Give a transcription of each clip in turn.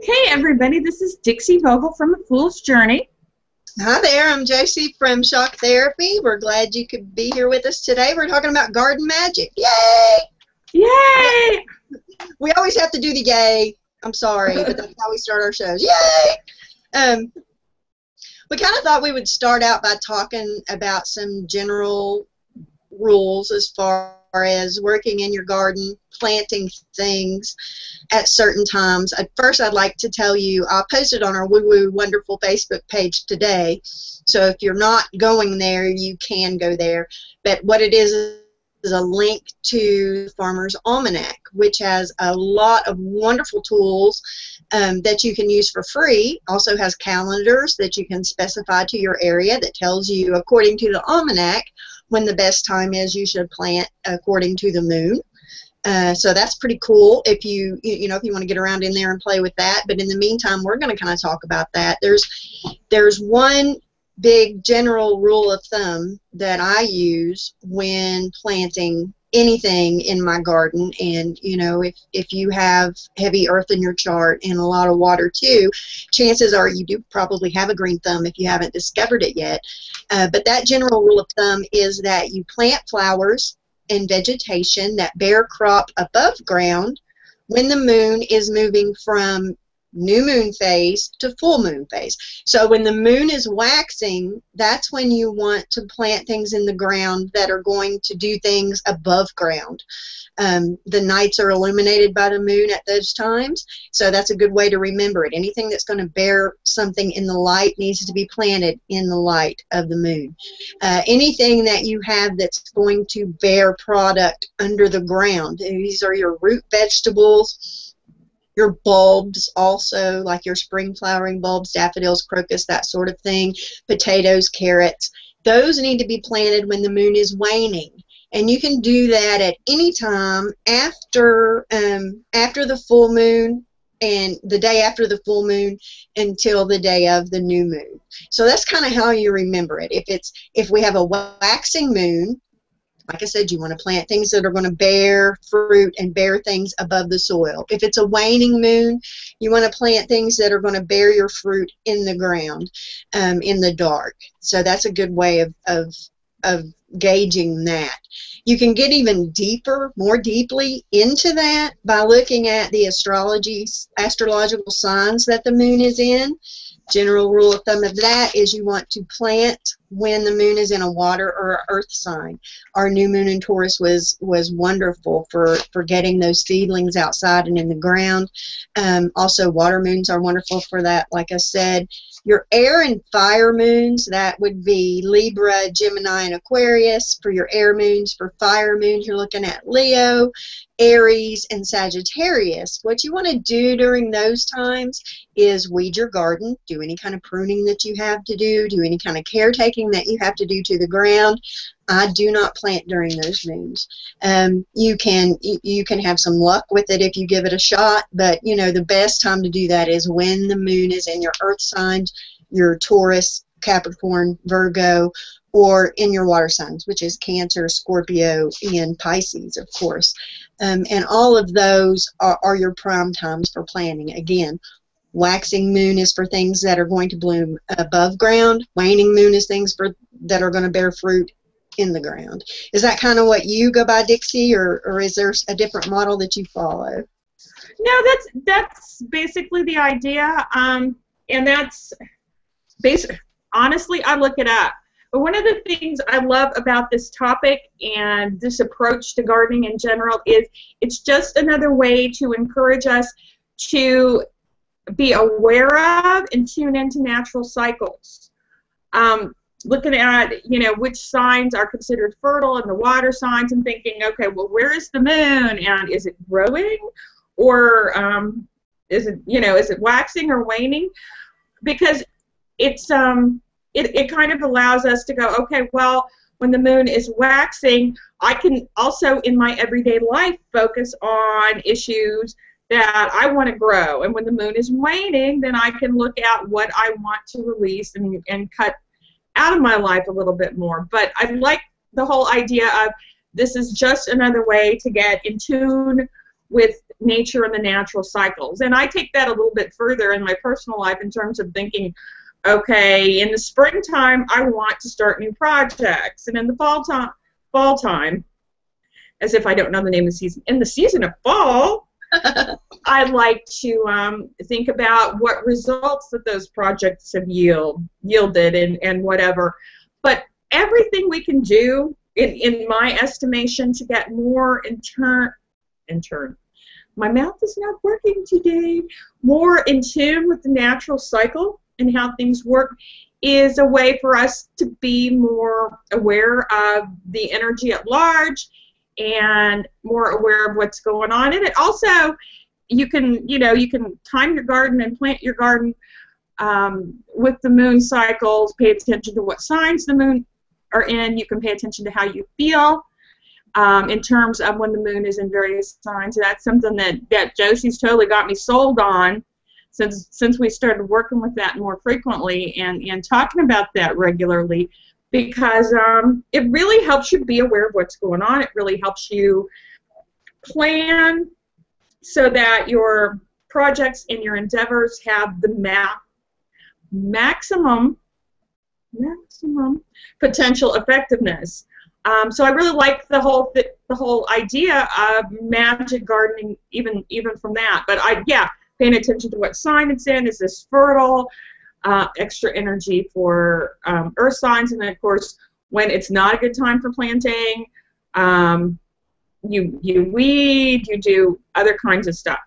Hey everybody, this is Dixie Vogel from A Fool's Journey. Hi there, I'm Josi from Shock Therapy. We're glad you could be here with us today. We're talking about garden magic. Yay! Yay! We always have to do the yay. I'm sorry, but that's how we start our shows. Yay! We kind of thought we would start out by talking about some general rules as far as working in your garden, planting things at certain times. At first, I'd like to tell you, I posted on our Woo-Woo Wonderful Facebook page today, so if you're not going there, you can go there. But what it is a link to Farmer's Almanac, which has a lot of wonderful tools that you can use for free. Also has calendars that you can specify to your area that tells you, according to the almanac, when the best time is you should plant according to the moon. So that's pretty cool if you want to get around in there and play with that. But in the meantime, we're going to kind of talk about that. There's one big general rule of thumb that I use when planting anything in my garden, and if you have heavy earth in your chart and a lot of water too, chances are you do probably have a green thumb if you haven't discovered it yet. But that general rule of thumb is that you plant flowers and vegetation that bear crop above ground when the moon is moving from new moon phase to full moon phase. So when the moon is waxing, that's when you want to plant things in the ground that are going to do things above ground. The nights are illuminated by the moon at those times, so that's a good way to remember it. Anything that's going to bear something in the light needs to be planted in the light of the moon. Anything that you have that's going to bear product under the ground, these are your root vegetables, your bulbs also, like your spring flowering bulbs, daffodils, crocus, that sort of thing, potatoes, carrots. Those need to be planted when the moon is waning. And you can do that at any time after the full moon and the day after the full moon until the day of the new moon. So that's kind of how you remember it. If we have a waxing moon, like I said, you want to plant things that are going to bear fruit and bear things above the soil. If it's a waning moon, you want to plant things that are going to bear your fruit in the ground, in the dark. So that's a good way of gauging that. You can get even deeper, more deeply into that by looking at the astrological signs that the moon is in. General rule of thumb of that is you want to plant when the moon is in a water or earth sign. Our new moon in Taurus was wonderful for getting those seedlings outside and in the ground. Also, water moons are wonderful for that, like I said. Your air and fire moons, that would be Libra, Gemini, and Aquarius. For your air moons, for fire moons, you're looking at Leo, Aries, and Sagittarius. What you want to do during those times is weed your garden, do any kind of pruning that you have to do any kind of caretaking that you have to do to the ground. I do not plant during those moons. You can have some luck with it if you give it a shot, but the best time to do that is when the moon is in your earth signs, your Taurus, Capricorn, Virgo, or in your water signs, which is Cancer, Scorpio, and Pisces, of course. And all of those are your prime times for planting. Again, waxing moon is for things that are going to bloom above ground. Waning moon is things that are going to bear fruit in the ground. Is that kind of what you go by, Dixie, or is there a different model that you follow? No, that's basically the idea, and that's basically, honestly, I look it up. But one of the things I love about this topic and this approach to gardening in general is it's just another way to encourage us to be aware of and tune into natural cycles. Looking at, which signs are considered fertile and the water signs and thinking, okay, well, where is the moon and is it growing or is it waxing or waning? Because it's... It kind of allows us to go, okay, well, when the moon is waxing, I can also in my everyday life focus on issues that I want to grow. And when the moon is waning, then I can look at what I want to release and cut out of my life a little bit more. But I like the whole idea of this is just another way to get in tune with nature and the natural cycles. And I take that a little bit further in my personal life in terms of thinking, okay, in the springtime, I want to start new projects. And in the fall time, as if I don't know the name of the season, in the season of fall, I like to think about what results that those projects have yielded and whatever. But everything we can do, in my estimation, to get more in turn. My mouth is not working today. More in tune with the natural cycle and how things work is a way for us to be more aware of the energy at large and more aware of what's going on in it. Also, you can time your garden and plant your garden with the moon cycles. Pay attention to what signs the moon are in. You can pay attention to how you feel in terms of when the moon is in various signs. So that's something that Josi's totally got me sold on since we started working with that more frequently and talking about that regularly, because it really helps you be aware of what's going on. It really helps you plan so that your projects and your endeavors have the maximum potential effectiveness. So I really like the whole idea of magic gardening, even from that. But paying attention to what sign it's in. Is this fertile? Extra energy for earth signs, and then of course when it's not a good time for planting, you weed, you do other kinds of stuff.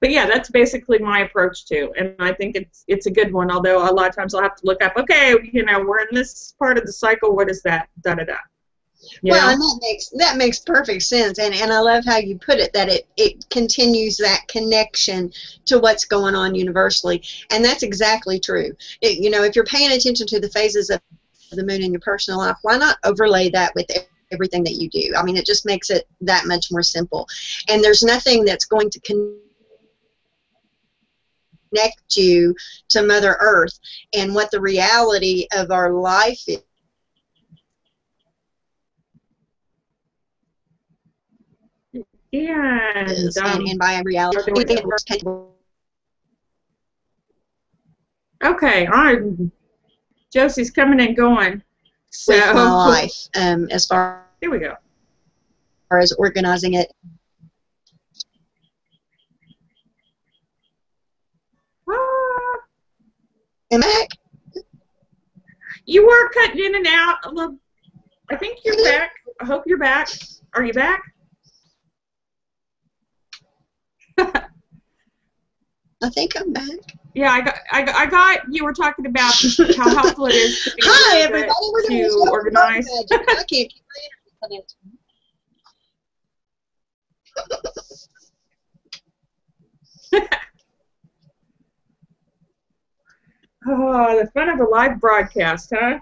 But yeah, that's basically my approach too, and I think it's a good one. Although a lot of times I'll have to look up, okay, we're in this part of the cycle. What is that? Da da da. Well, and that makes perfect sense, and I love how you put it, that it continues that connection to what's going on universally, and that's exactly true. If you're paying attention to the phases of the moon in your personal life, why not overlay that with everything that you do? I mean, it just makes it that much more simple, and there's nothing that's going to connect you to Mother Earth and what the reality of our life is. Yeah, and by reality, okay, Josi's coming and going. So with my life, as far here we go, as far as organizing it. Am I back? You were cutting in and out a little. I think you're back. I hope you're back. Are you back? I think I'm back. Yeah, I got. You were talking about how helpful it is to be hi, everybody, we're to organize. I can't keep my internet connected. Oh, the fun of a live broadcast, huh? I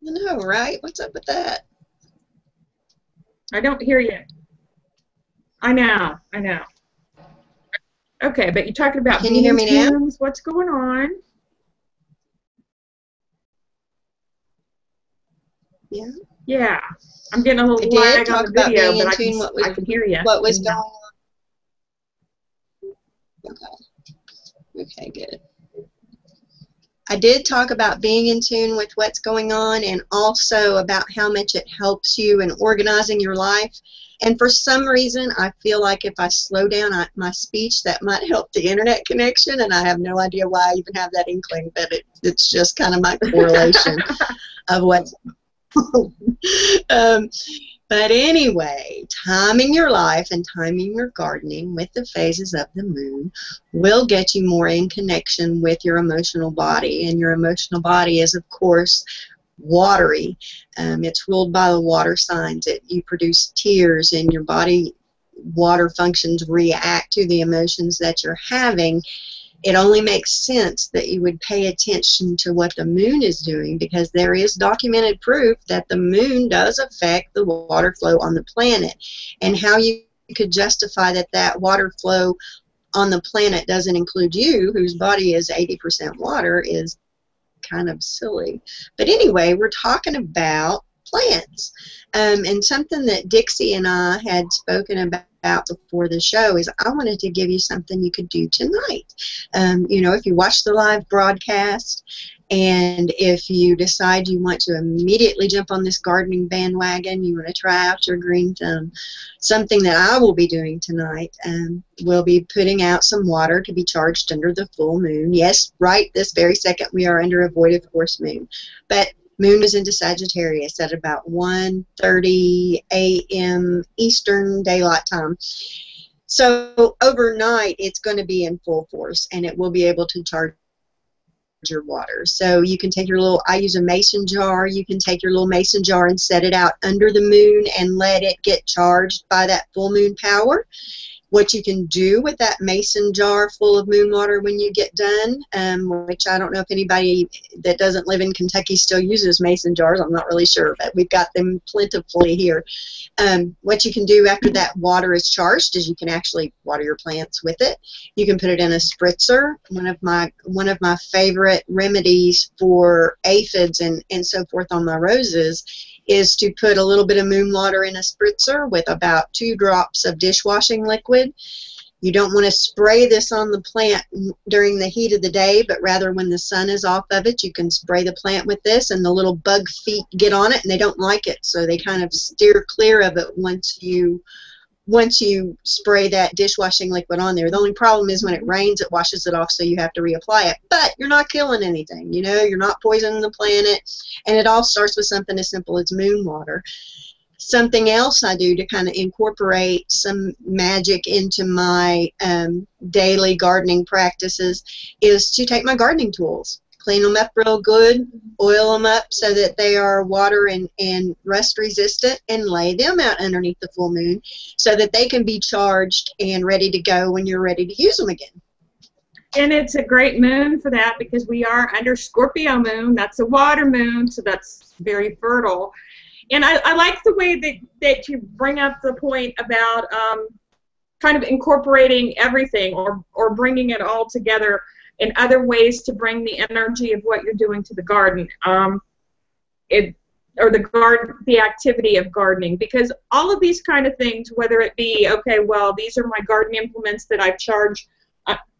know, right? What's up with that? I don't hear you. I know. Okay, but you're talking about. Can you hear me now? What's going on? Yeah. Yeah. I'm getting a little lag on the video, but I can hear you. What was going on? Okay, good. I did talk about being in tune with what's going on, and also about how much it helps you in organizing your life. And for some reason, I feel like if I slow down my speech, that might help the internet connection, and I have no idea why I even have that inkling, but it's just kind of my correlation of what's but anyway, timing your life and timing your gardening with the phases of the moon will get you more in connection with your emotional body, and your emotional body is, of course, watery. It's ruled by the water signs. You produce tears, and your body water functions react to the emotions that you're having. It only makes sense that you would pay attention to what the moon is doing, because there is documented proof that the moon does affect the water flow on the planet, and how you could justify that water flow on the planet doesn't include you, whose body is 80% water, is kind of silly. But anyway, we're talking about plants. And something that Dixie and I had spoken about before the show is I wanted to give you something you could do tonight. You know, if you watch the live broadcast and if you decide you want to immediately jump on this gardening bandwagon, you want to try out your green thumb, something that I will be doing tonight, we'll be putting out some water to be charged under the full moon. Yes, right this very second we are under a void of course moon. But moon is into Sagittarius at about 1:30 a.m. Eastern Daylight Time. So overnight it's going to be in full force and it will be able to charge your water. So you can take your little, I use a mason jar, you can take your little mason jar and set it out under the moon and let it get charged by that full moon power. What you can do with that mason jar full of moon water when you get done, which I don't know if anybody that doesn't live in Kentucky still uses mason jars, I'm not really sure, but we've got them plentifully here. What you can do after that water is charged is you can actually water your plants with it. You can put it in a spritzer. One of my favorite remedies for aphids and so forth on my roses is to put a little bit of moon water in a spritzer with about 2 drops of dishwashing liquid. You don't want to spray this on the plant during the heat of the day, but rather when the sun is off of it, you can spray the plant with this, and the little bug feet get on it and they don't like it, so they kind of steer clear of it once you spray that dishwashing liquid on there. The only problem is when it rains, it washes it off, so you have to reapply it. But you're not killing anything, you know, you're not poisoning the planet, and it all starts with something as simple as moon water. Something else I do to kind of incorporate some magic into my daily gardening practices is to take my gardening tools, clean them up real good, oil them up so that they are water and rust resistant, and lay them out underneath the full moon so that they can be charged and ready to go when you're ready to use them again. And it's a great moon for that because we are under Scorpio moon. That's a water moon, so that's very fertile. And I like the way that you bring up the point about kind of incorporating everything or bringing it all together in other ways to bring the energy of what you're doing to the garden, the activity of gardening, because all of these kind of things, whether it be, okay, well, these are my garden implements that I've charged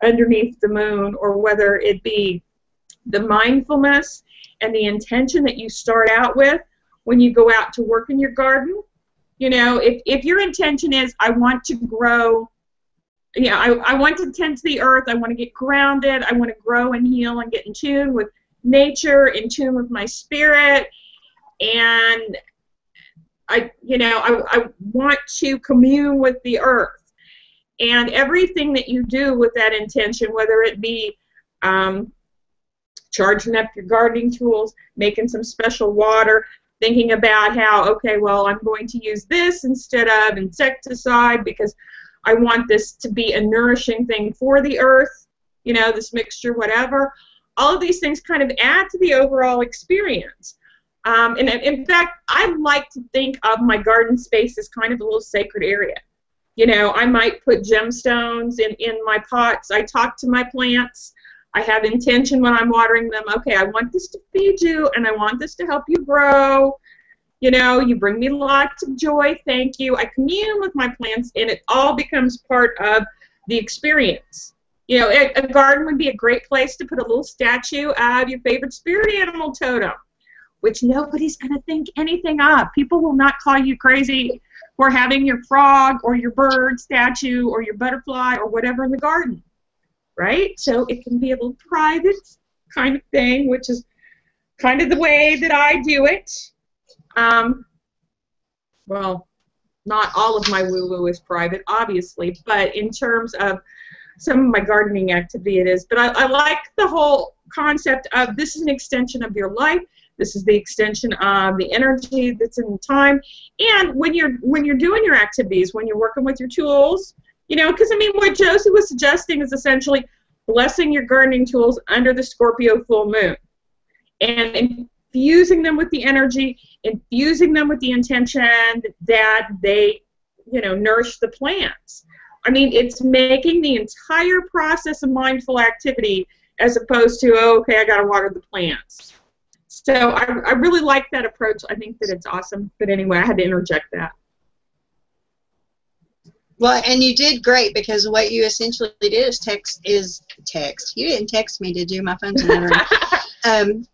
underneath the moon, or whether it be the mindfulness and the intention that you start out with when you go out to work in your garden. You know, if your intention is, I want to grow, yeah, I want to tend to the earth, I want to get grounded, I want to grow and heal and get in tune with nature, in tune with my spirit, and I want to commune with the earth. And everything that you do with that intention, whether it be charging up your gardening tools, making some special water, thinking about how, okay, well, I'm going to use this instead of insecticide because I want this to be a nourishing thing for the earth, you know, this mixture, whatever. All of these things kind of add to the overall experience. And in fact, I like to think of my garden space as kind of a little sacred area. You know, I might put gemstones in my pots. I talk to my plants. I have intention when I'm watering them. Okay, I want this to feed you, and I want this to help you grow. You know, you bring me lots of joy, thank you. I commune with my plants, and it all becomes part of the experience. You know, a garden would be a great place to put a little statue of your favorite spirit animal totem, which nobody's going to think anything of. People will not call you crazy for having your frog or your bird statue or your butterfly or whatever in the garden, right? So it can be a little private kind of thing, which is kind of the way that I do it. Well, not all of my woo-woo is private, obviously, but in terms of some of my gardening activity it is. But I like the whole concept of this is an extension of your life, this is the extension of the energy that's in time, and when you're doing your activities, when you're working with your tools, you know, because I mean what Josi was suggesting is essentially blessing your gardening tools under the Scorpio full moon, and infusing them with the energy, infusing them with the intention that they, you know, nourish the plants. I mean, it's making the entire process a mindful activity as opposed to, oh, okay, I got to water the plants. So I really like that approach. I think that it's awesome. But anyway, I had to interject that. Well, and you did great, because what you essentially did is text. You didn't text me, did you? My phone's in the room.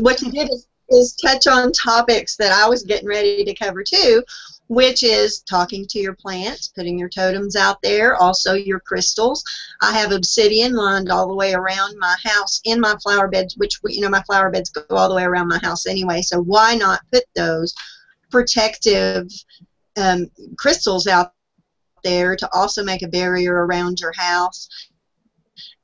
What you did is touch on topics that I was getting ready to cover too, which is talking to your plants, putting your totems out there, also your crystals. I have obsidian lined all the way around my house in my flower beds, which, you know, my flower beds go all the way around my house anyway, so why not put those protective crystals out there to also make a barrier around your house.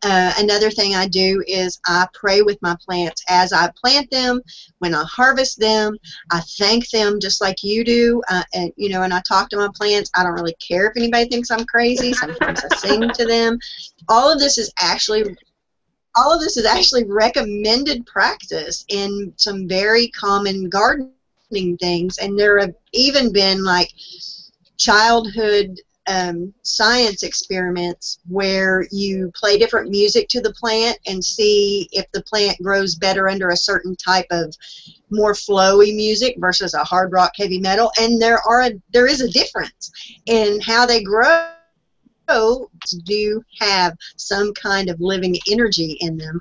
Another thing I do is I pray with my plants as I plant them, when I harvest them, I thank them just like you do, and you know, and I talk to my plants. I don't really care if anybody thinks I'm crazy. Sometimes I sing to them. All of this is actually recommended practice in some very common gardening things, and there have even been like childhood science experiments where you play different music to the plant and see if the plant grows better under a certain type of more flowy music versus a hard rock heavy metal, and there is a difference in how they grow. Do have some kind of living energy in them.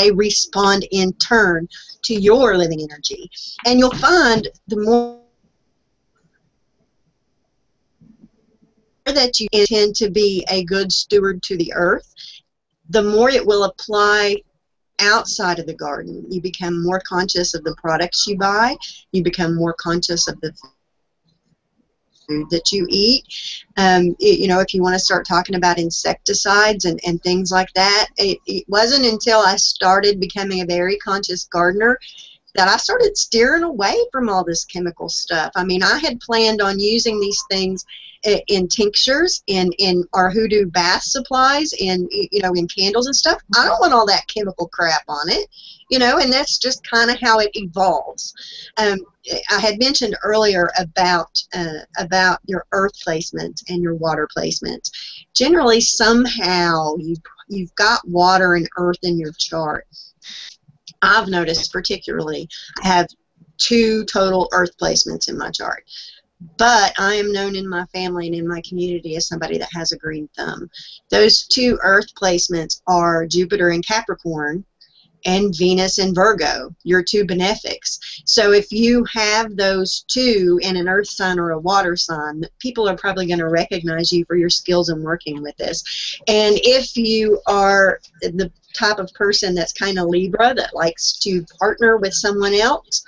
They respond in turn to your living energy, and you'll find the more that you intend to be a good steward to the earth, the more it will apply outside of the garden. You become more conscious of the products you buy, you become more conscious of the food that you eat. You know, if you want to start talking about insecticides and things like that, it wasn't until I started becoming a very conscious gardener that I started steering away from all this chemical stuff. I mean, I had planned on using these things in tinctures, in our Hoodoo bath supplies, in candles and stuff. I don't want all that chemical crap on it, you know, and that's just kind of how it evolves. I had mentioned earlier about your earth placements and your water placements. Generally, somehow you've got water and earth in your chart. I've noticed particularly I have 2 total earth placements in my chart, but I am known in my family and in my community as somebody that has a green thumb. Those 2 earth placements are Jupiter in Capricorn and Venus in Virgo, your 2 benefics. So if you have those 2 in an earth sign or a water sign, people are probably going to recognize you for your skills in working with this. And if you are the type of person that's kind of Libra, that likes to partner with someone else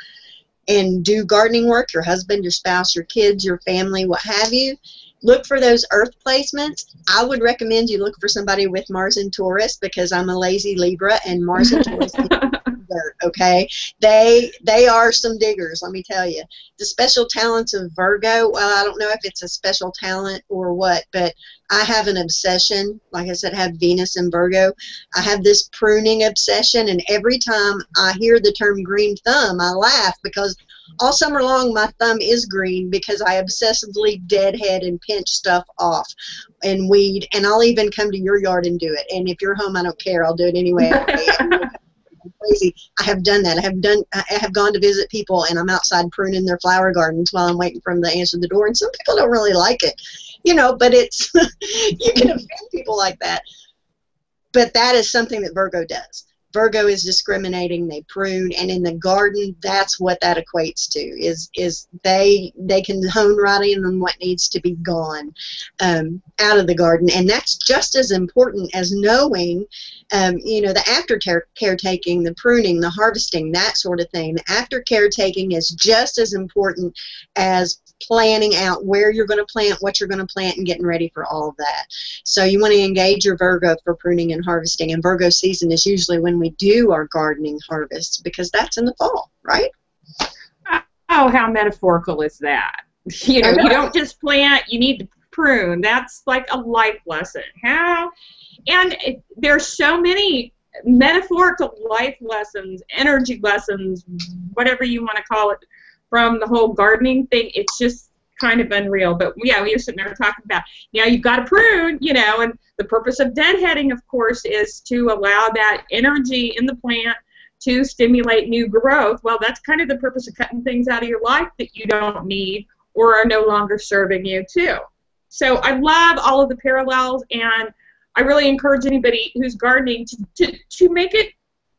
and do gardening work, your husband, your spouse, your kids, your family, what have you, look for those earth placements. I would recommend you look for somebody with Mars in Taurus, because I'm a lazy Libra, and Mars in Taurus is dirt, okay? They are some diggers, let me tell you. The special talents of Virgo, well, I don't know if it's a special talent or what, but I have an obsession. Like I said, I have Venus in Virgo. I have this pruning obsession, and every time I hear the term green thumb, I laugh, because all summer long, my thumb is green because I obsessively deadhead and pinch stuff off and weed, and I'll even come to your yard and do it. And if you're home, I don't care. I'll do it anyway. I'm crazy. I have done that. I have gone to visit people, and I'm outside pruning their flower gardens while I'm waiting for them to answer the door. And some people don't really like it, you know. But it's you can offend people like that. But that is something that Virgo does. Virgo is discriminating, they prune, and in the garden, that's what that equates to, is they can hone right in on what needs to be gone out of the garden, and that's just as important as knowing, you know, the after-caretaking, the pruning, the harvesting, that sort of thing. The after-caretaking is just as important as planning out where you're going to plant, what you're going to plant, and getting ready for all of that. So you want to engage your Virgo for pruning and harvesting, and Virgo season is usually when we do our gardening harvests, because that's in the fall, right? Oh, how metaphorical is that? You know, you don't just plant, you need to prune. That's like a life lesson. And there's so many metaphorical life lessons, energy lessons, whatever you want to call it, from the whole gardening thing. It's just kind of unreal, but yeah, we were sitting there talking about, now you've got to prune, you know, and the purpose of deadheading, of course, is to allow that energy in the plant to stimulate new growth. Well, that's kind of the purpose of cutting things out of your life that you don't need or are no longer serving you, too. So I love all of the parallels, and I really encourage anybody who's gardening to make it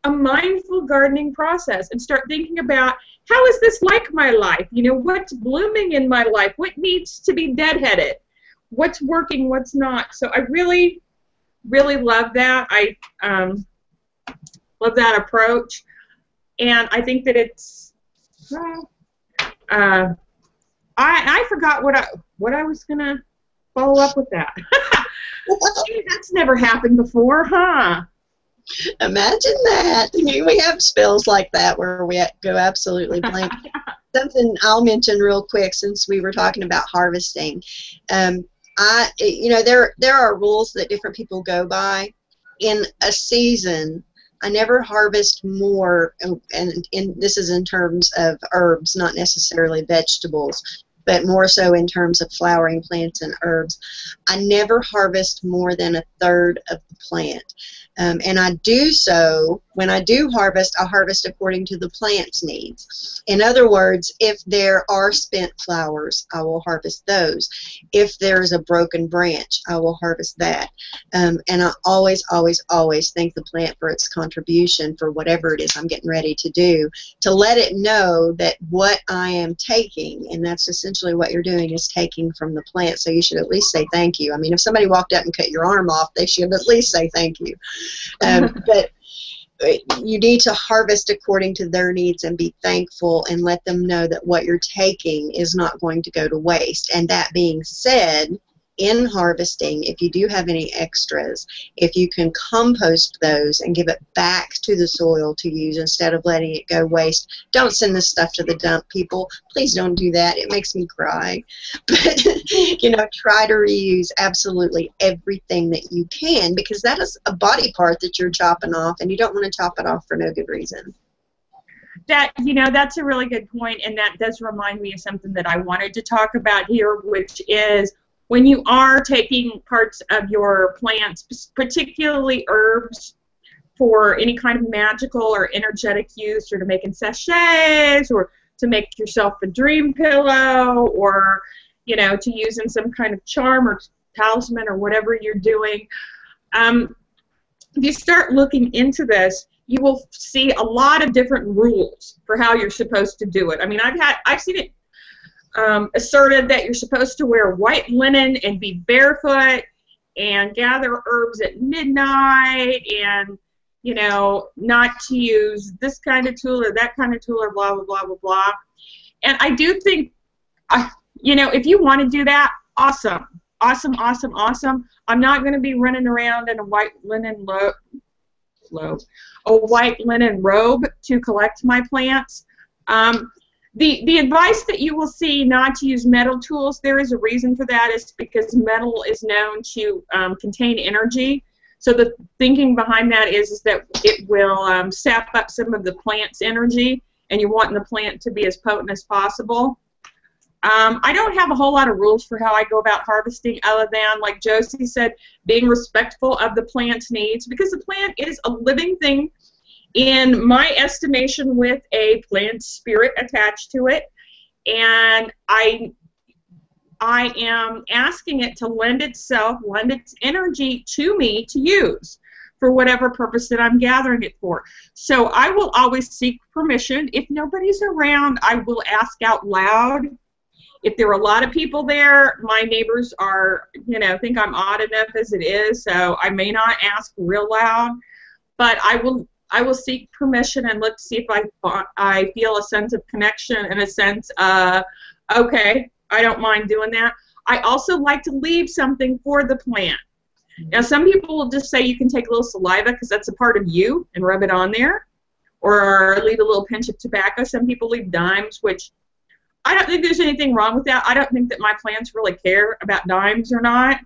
a mindful gardening process and start thinking about, how is this like my life? You know, what's blooming in my life? What needs to be deadheaded? What's working? What's not? So I really, really love that. I love that approach, and I think that it's. I forgot what I was gonna follow up with that. Gee, that's never happened before, huh? Imagine that. We have spills like that where we go absolutely blank. Something I'll mention real quick, since we were talking about harvesting. You know, there are rules that different people go by. In a season, I never harvest more, and this is in terms of herbs, not necessarily vegetables, but more so in terms of flowering plants and herbs. I never harvest more than 1/3 of the plant. And I do so, when I do harvest, I harvest according to the plant's needs. In other words, if there are spent flowers, I will harvest those. If there's a broken branch, I will harvest that. And I always, always, always thank the plant for its contribution for whatever it is I'm getting ready to do, to let it know that what I am taking, and that's essentially what you're doing, is taking from the plant. So you should at least say thank you. I mean, if somebody walked up and cut your arm off, they should at least say thank you. But you need to harvest according to their needs and be thankful, and let them know that what you're taking is not going to go to waste. And that being said, in harvesting, if you do have any extras, if you can compost those and give it back to the soil to use instead of letting it go waste. Don't send this stuff to the dump, people. Please don't do that. It makes me cry. But, you know, try to reuse absolutely everything that you can, because that is a body part that you're chopping off, and you don't want to chop it off for no good reason. That, you know, that's a really good point, and that does remind me of something that I wanted to talk about here, which is, when you are taking parts of your plants, particularly herbs, for any kind of magical or energetic use, or to make in sachets, or to make yourself a dream pillow, or, you know, to use in some kind of charm or talisman or whatever you're doing, if you start looking into this, you will see a lot of different rules for how you're supposed to do it. I mean, I've seen it asserted that you're supposed to wear white linen and be barefoot and gather herbs at midnight, and, you know, not to use this kind of tool or that kind of tool, or blah, blah, blah, blah, blah. And I do think, you know, if you want to do that, awesome. Awesome, awesome, awesome. I'm not going to be running around in a white linen robe to collect my plants. The advice that you will see not to use metal tools, there is a reason for that. It's because metal is known to contain energy. So the thinking behind that is that it will sap up some of the plant's energy, and you're wanting the plant to be as potent as possible. I don't have a whole lot of rules for how I go about harvesting, other than, like Josi said, being respectful of the plant's needs, because the plant is a living thing, in my estimation, with a plant spirit attached to it, and I am asking it to lend its energy to me to use for whatever purpose that I'm gathering it for. So I will always seek permission. If nobody's around, I will ask out loud. If there are a lot of people there, my neighbors are, you know, think I'm odd enough as it is, so I may not ask real loud, but I will seek permission, and let's see if I feel a sense of connection and a sense of, okay, I don't mind doing that. I also like to leave something for the plant. Now, some people will just say you can take a little saliva, because that's a part of you, and rub it on there, or leave a little pinch of tobacco. Some people leave dimes, which I don't think there's anything wrong with that. I don't think that my plants really care about dimes or not,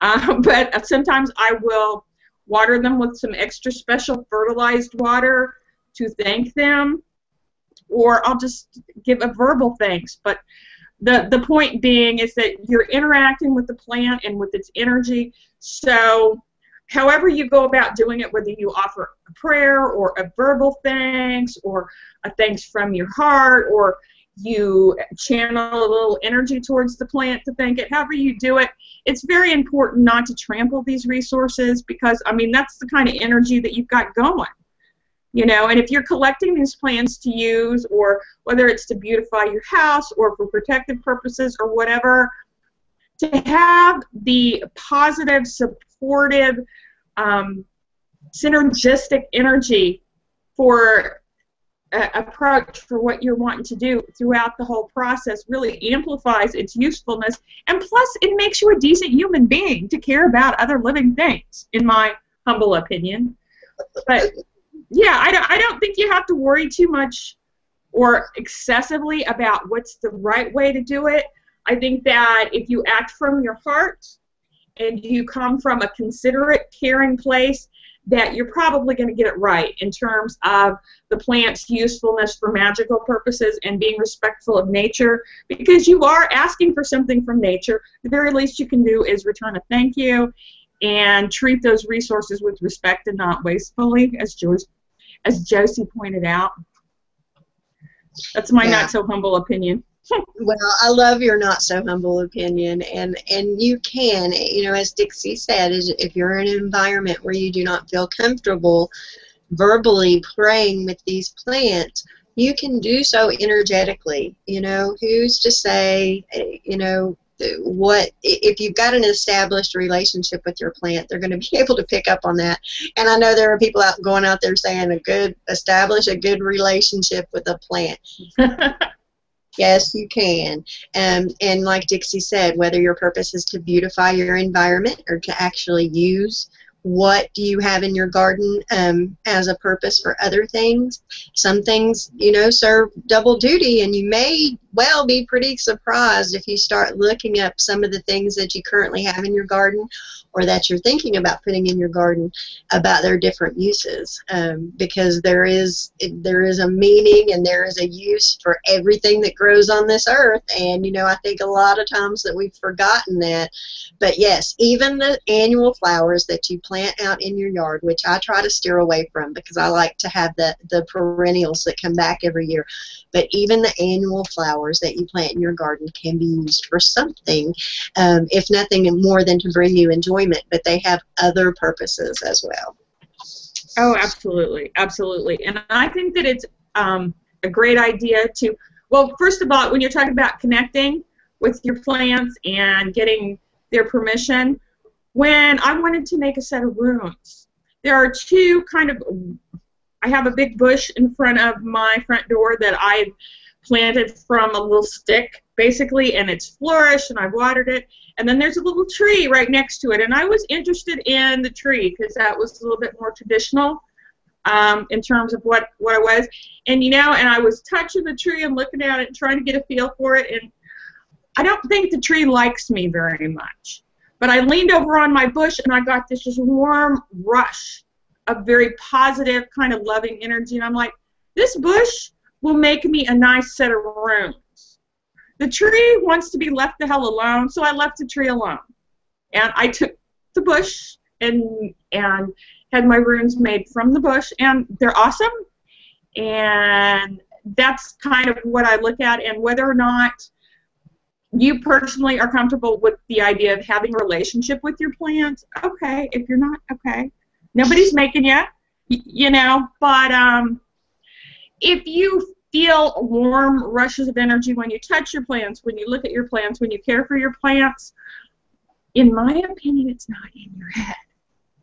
but sometimes I will water them with some extra special fertilized water to thank them, or I'll just give a verbal thanks. But The point being is that you're interacting with the plant and with its energy. So however you go about doing it, whether you offer a prayer or a verbal thanks or a thanks from your heart, or you channel a little energy towards the plant to thank it, however you do it, it's very important not to trample these resources, because, I mean, that's the kind of energy that you've got going. You know, and if you're collecting these plants to use, or whether it's to beautify your house or for protective purposes or whatever, to have the positive, supportive, synergistic energy for approach for what you're wanting to do throughout the whole process really amplifies its usefulness, and plus it makes you a decent human being to care about other living things, in my humble opinion. But yeah, I don't think you have to worry too much or excessively about what's the right way to do it. I think that if you act from your heart and you come from a considerate, caring place, that you're probably going to get it right in terms of the plant's usefulness for magical purposes and being respectful of nature, because you are asking for something from nature. The very least you can do is return a thank you and treat those resources with respect and not wastefully, as Josi pointed out. That's my not so humble opinion. Well, I love your not so humble opinion, and you can, you know, as Dixie said, is if you're in an environment where you do not feel comfortable verbally praying with these plants, you can do so energetically. You know, who's to say, you know, what if you've got an established relationship with your plant? They're going to be able to pick up on that. And I know there are people out there saying establish a good relationship with a plant. Yes, you can. And like Dixie said, whether your purpose is to beautify your environment or to actually use what you have in your garden as a purpose for other things, some things, you know, serve double duty, and you may well be pretty surprised if you start looking up some of the things that you currently have in your garden or that you're thinking about putting in your garden about their different uses, because there is a meaning and there is a use for everything that grows on this earth. And, you know, I think a lot of times that we've forgotten that. But yes, even the annual flowers that you plant out in your yard, which I try to steer away from because I like to have the perennials that come back every year, but even the annual flowers that you plant in your garden can be used for something, if nothing more than to bring you enjoyment, but they have other purposes as well. Oh, absolutely, absolutely. And I think that it's a great idea to, well, first of all, when you're talking about connecting with your plants and getting their permission, when I wanted to make a set of rooms, there are two kind of, I have a big bush in front of my front door that I planted from a little stick, basically, and it's flourished, and I've watered it, and then there's a little tree right next to it, and I was interested in the tree because that was a little bit more traditional in terms of what it was, and, you know, and I was touching the tree and looking at it and trying to get a feel for it, and I don't think the tree likes me very much, but I leaned over on my bush, and I got this just warm rush of very positive kind of loving energy, and I'm like, this bush will make me a nice set of rooms. The tree wants to be left the hell alone, so I left the tree alone. And I took the bush and had my rooms made from the bush, and they're awesome. And that's kind of what I look at, and whether or not you personally are comfortable with the idea of having a relationship with your plants, okay. If you're not, okay. Nobody's making you, you know, but if you feel warm rushes of energy when you touch your plants, when you look at your plants, when you care for your plants, in my opinion, it's not in your head,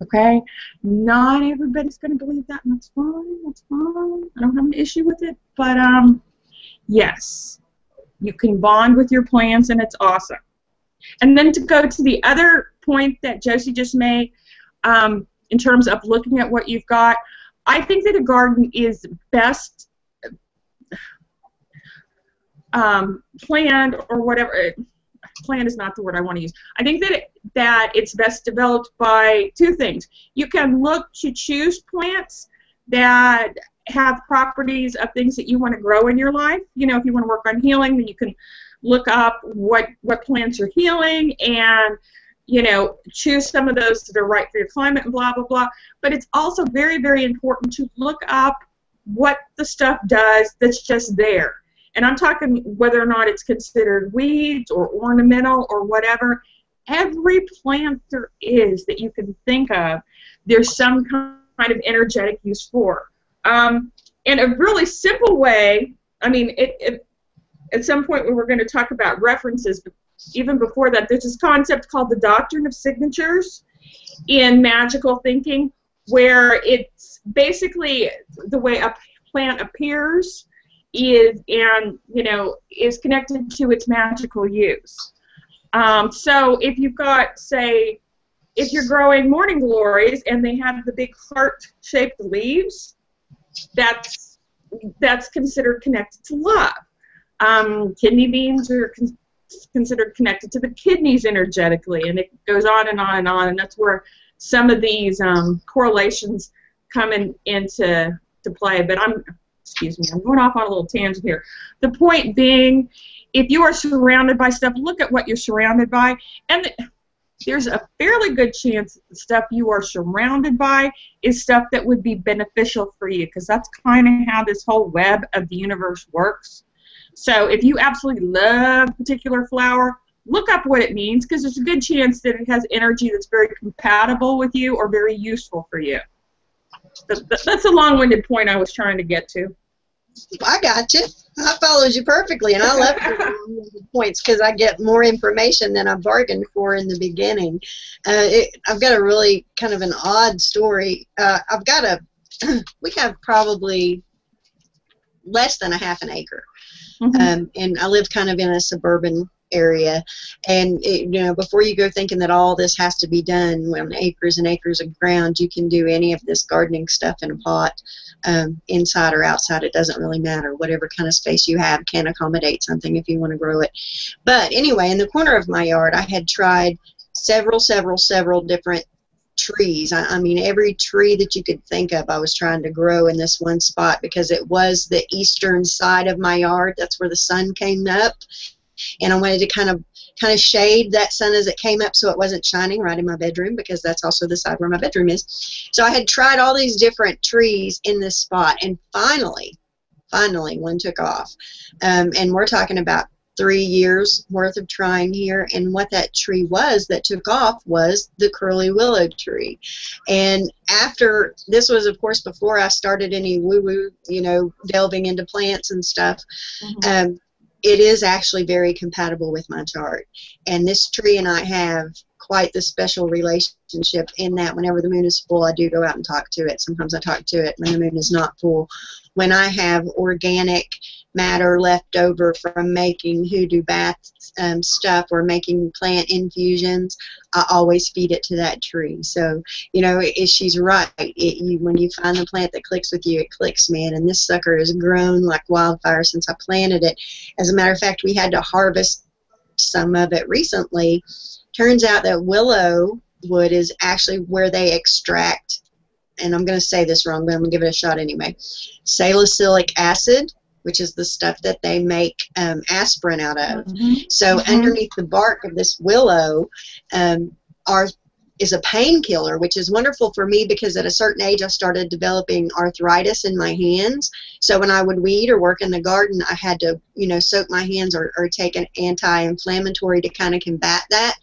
okay? Not everybody's going to believe that, and that's fine, that's fine. I don't have an issue with it, but yes, you can bond with your plants, and it's awesome. And then to go to the other point that Josi just made, in terms of looking at what you've got, I think that a garden is best planned or whatever. Planned is not the word I want to use. I think that it's best developed by two things. You can choose plants that have properties of things that you want to grow in your life. You know, if you want to work on healing, then you can look up what plants are healing and, you know, choose some of those that are right for your climate and blah, blah, blah. But it's also very, very important to look up what the stuff does that's just there. And I'm talking whether or not it's considered weeds or ornamental or whatever. Every plant there is that you can think of, there's some kind of energetic use for. And a really simple way, I mean, at some point we were going to talk about references, but even before that, there's this concept called the doctrine of signatures in magical thinking, where it's basically the way a plant appears is, and, you know, is connected to its magical use. So if you've got, say, if you're growing morning glories and they have the big heart-shaped leaves, that's considered connected to love. Kidney beans are considered connected to the kidneys energetically, and it goes on and on and on, and that's where some of these correlations come into play. But I'm going off on a little tangent here. The point being, if you are surrounded by stuff, look at what you're surrounded by, and there's a fairly good chance that the stuff you are surrounded by is stuff that would be beneficial for you, because that's kind of how this whole web of the universe works. So if you absolutely love a particular flower, look up what it means, because there's a good chance that it has energy that's very compatible with you or very useful for you. That's a long-winded point I was trying to get to. I got you. I followed you perfectly, and I love the points because I get more information than I bargained for in the beginning. I've got a really kind of an odd story. We have probably less than a half an acre, mm-hmm. And I live kind of in a suburban area, and you know, before you go thinking that all this has to be done on acres and acres of ground, you can do any of this gardening stuff in a pot, inside or outside, it doesn't really matter. Whatever kind of space you have can accommodate something if you want to grow it. But anyway, in the corner of my yard, I had tried several different trees. I mean, every tree that you could think of, I was trying to grow in this one spot because it was the eastern side of my yard. That's where the sun came up. And I wanted to kind of shade that sun as it came up so it wasn't shining right in my bedroom, because that's also the side where my bedroom is. So I had tried all these different trees in this spot, and finally one took off. And we're talking about 3 years worth of trying here, and what that tree was that took off was the curly willow tree. And after, this was of course before I started any woo-woo, you know, delving into plants and stuff, mm-hmm. It is actually very compatible with my chart. And this tree and I have quite the special relationship in that whenever the moon is full, I do go out and talk to it. Sometimes I talk to it when the moon is not full. When I have organic matter left over from making hoodoo bath stuff or making plant infusions, I always feed it to that tree. So, you know, she's right. When you find the plant that clicks with you, it clicks, man. And this sucker has grown like wildfire since I planted it. As a matter of fact, we had to harvest some of it recently. Turns out that willow wood is actually where they extract, and I'm going to say this wrong, but I'm going to give it a shot anyway, salicylic acid, which is the stuff that they make aspirin out of. Mm-hmm. So mm-hmm. underneath the bark of this willow is a painkiller, which is wonderful for me because at a certain age I started developing arthritis in my hands. So when I would weed or work in the garden, I had to, you know, soak my hands or take an anti-inflammatory to kind of combat that.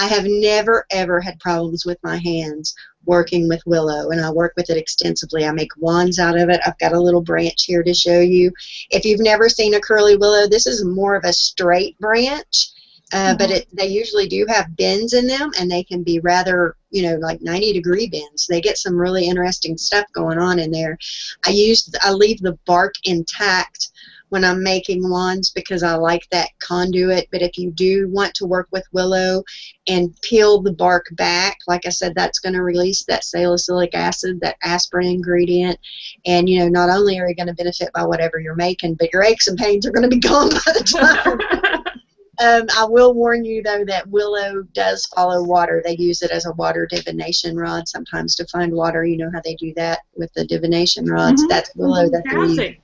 I have never, ever had problems with my hands working with willow, and I work with it extensively. I make wands out of it. I've got a little branch here to show you. If you've never seen a curly willow, this is more of a straight branch, mm-hmm. but they usually do have bends in them, and they can be rather, you know, like 90-degree bends. They get some really interesting stuff going on in there. I leave the bark intact when I'm making wands because I like that conduit. But if you do want to work with willow and peel the bark back, like I said, that's going to release that salicylic acid, that aspirin ingredient. And, you know, not only are you going to benefit by whatever you're making, but your aches and pains are going to be gone by the time I will warn you, though, that willow does follow water. They use it as a water divination rod sometimes to find water. You know how they do that with the divination rods? Mm-hmm. That's willow that they're using.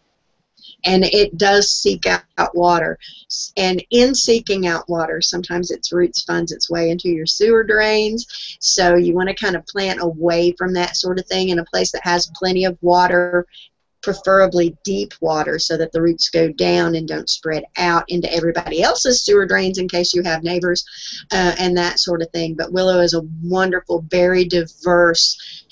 And it does seek out water. And in seeking out water, sometimes its roots finds its way into your sewer drains. So you want to kind of plant away from that sort of thing in a place that has plenty of water, preferably deep water, so that the roots go down and don't spread out into everybody else's sewer drains in case you have neighbors and that sort of thing. But willow is a wonderful, very diverse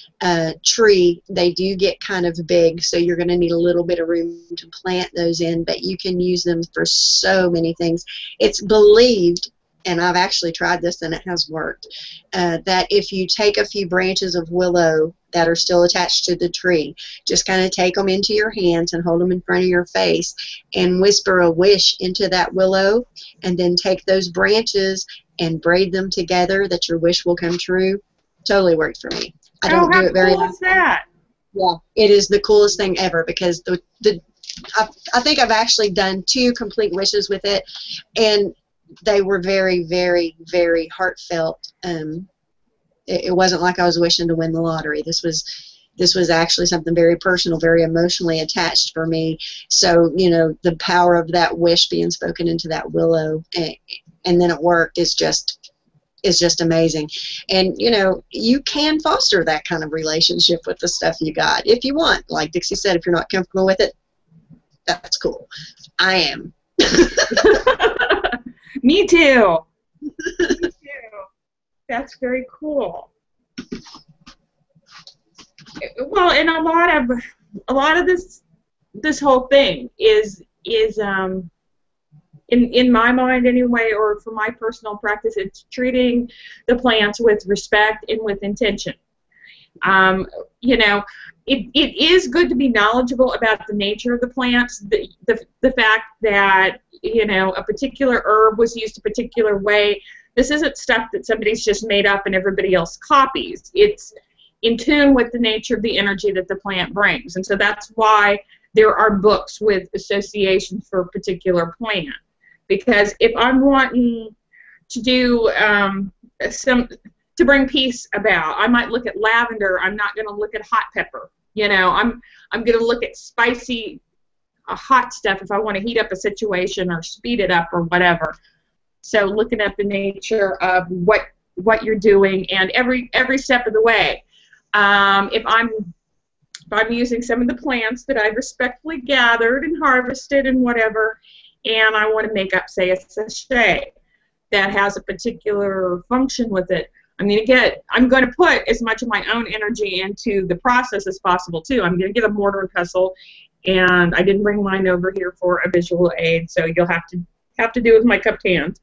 tree. They do get kind of big, so you're going to need a little bit of room to plant those in, but you can use them for so many things. It's believed, and I've actually tried this and it has worked, that if you take a few branches of willow that are still attached to the tree, just kind of take them into your hands and hold them in front of your face and whisper a wish into that willow, and then take those branches and braid them together, that your wish will come true. Totally worked for me. I don't do it very often. How cool is that? Yeah, it is the coolest thing ever, because I think I've actually done 2 complete wishes with it, and they were very, very, very heartfelt. It wasn't like I was wishing to win the lottery. This was actually something very personal, very emotionally attached for me. So, you know, the power of that wish being spoken into that willow, and then it worked, is just, is just amazing. And you know, you can foster that kind of relationship with the stuff you got if you want. Like Dixie said, if you're not comfortable with it, that's cool. I am. Me too. Me too. That's very cool. Well, and a lot of this whole thing is In my mind anyway, or for my personal practice, it's treating the plants with respect and with intention. You know, it is good to be knowledgeable about the nature of the plants, the fact that, you know, a particular herb was used a particular way. This isn't stuff that somebody's just made up and everybody else copies. It's in tune with the nature of the energy that the plant brings. And so that's why there are books with associations for a particular plant. Because if I'm wanting to do to bring peace about, I might look at lavender. I'm not going to look at hot pepper. You know, I'm going to look at spicy, hot stuff if I want to heat up a situation or speed it up or whatever. So looking at the nature of what you're doing and every step of the way. If I'm using some of the plants that I respectfully gathered and harvested and whatever, and I want to make up, say, a sachet that has a particular function with it, I'm going to put as much of my own energy into the process as possible, too. I'm going to get a mortar and pestle, and I didn't bring mine over here for a visual aid, so you'll have to do with my cupped hands.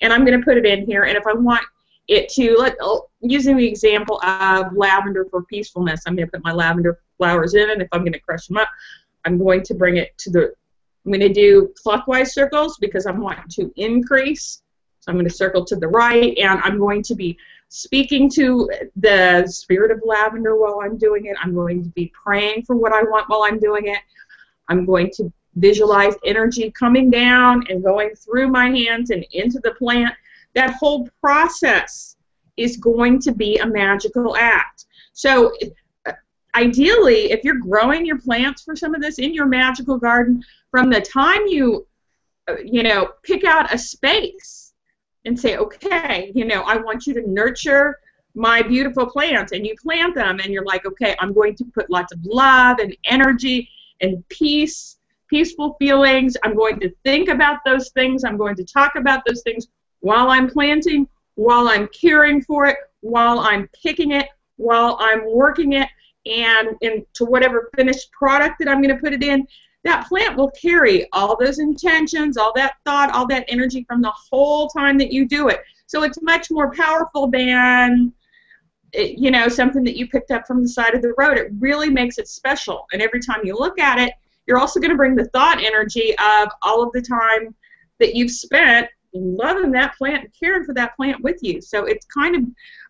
And I'm going to put it in here, and if I want it to, using the example of lavender for peacefulness, I'm going to put my lavender flowers in, and if I'm going to crush them up, I'm going to bring it to the, I'm going to do clockwise circles because I'm wanting to increase. So I'm going to circle to the right, and I'm going to be speaking to the spirit of lavender while I'm doing it. I'm going to be praying for what I want while I'm doing it. I'm going to visualize energy coming down and going through my hands and into the plant. That whole process is going to be a magical act. So ideally, if you're growing your plants for some of this in your magical garden, from the time you pick out a space and say, okay, you know, I want you to nurture my beautiful plants, and you plant them, and you're like, okay, I'm going to put lots of love and energy and peace, peaceful feelings. I'm going to think about those things. I'm going to talk about those things while I'm planting, while I'm caring for it, while I'm picking it, while I'm working it, and into whatever finished product that I'm going to put it in. That plant will carry all those intentions, all that thought, all that energy from the whole time that you do it. So it's much more powerful than, you know, something that you picked up from the side of the road. It really makes it special. And every time you look at it, you're also going to bring the thought energy of all of the time that you've spent loving that plant and caring for that plant with you. So it's kind of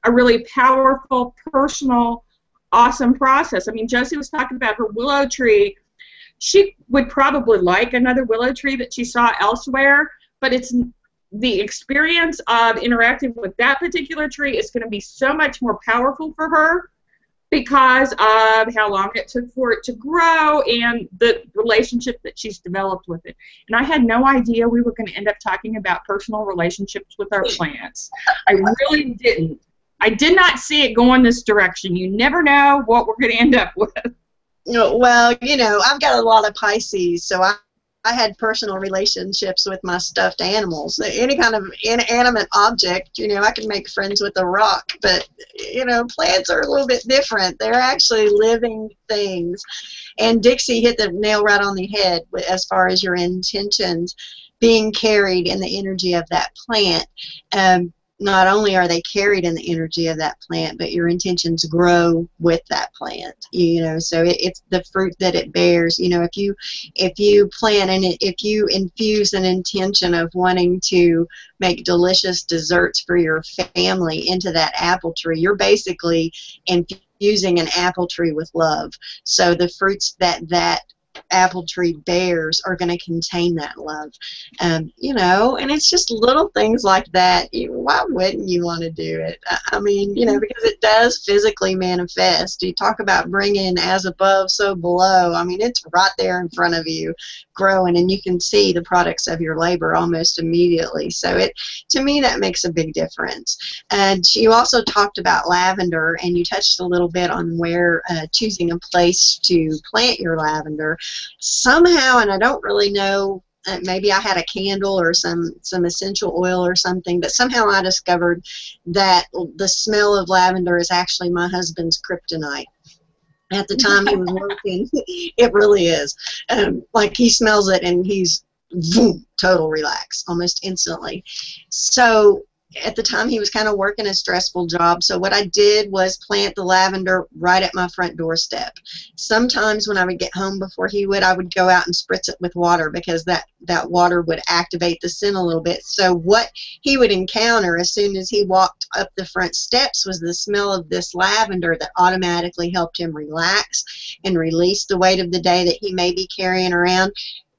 a really powerful, personal, awesome process. I mean, Josi was talking about her willow tree. She would probably like another willow tree that she saw elsewhere, but it's the experience of interacting with that particular tree is going to be so much more powerful for her because of how long it took for it to grow and the relationship that she's developed with it. And I had no idea we were going to end up talking about personal relationships with our plants. I really didn't. I did not see it going this direction. You never know what we're going to end up with. Well, you know, I've got a lot of Pisces, so I had personal relationships with my stuffed animals. Any kind of inanimate object, you know, I can make friends with a rock, but, you know, plants are a little bit different. They're actually living things. And Dixie hit the nail right on the head as far as your intentions being carried in the energy of that plant. Not only are they carried in the energy of that plant, but your intentions grow with that plant, you know, so it's the fruit that it bears. You know, if you plant and if you infuse an intention of wanting to make delicious desserts for your family into that apple tree, you're basically infusing an apple tree with love. So the fruits that apple tree bears are going to contain that love, you know, and it's just little things like that. Why wouldn't you want to do it? I mean, you know, because it does physically manifest. You talk about bringing as above, so below. I mean, it's right there in front of you, growing, and you can see the products of your labor almost immediately. So it, to me, that makes a big difference. And you also talked about lavender, and you touched a little bit on where choosing a place to plant your lavender. Somehow, and I don't really know, maybe I had a candle or some essential oil or something, but somehow I discovered that the smell of lavender is actually my husband's kryptonite. At the time he was working, it really is. Like, he smells it and he's total relax almost instantly. So at the time he was kind of working a stressful job, so what I did was plant the lavender right at my front doorstep. Sometimes when I would get home before he would, I would go out and spritz it with water, because that water would activate the scent a little bit. So what he would encounter as soon as he walked up the front steps was the smell of this lavender that automatically helped him relax and release the weight of the day that he may be carrying around,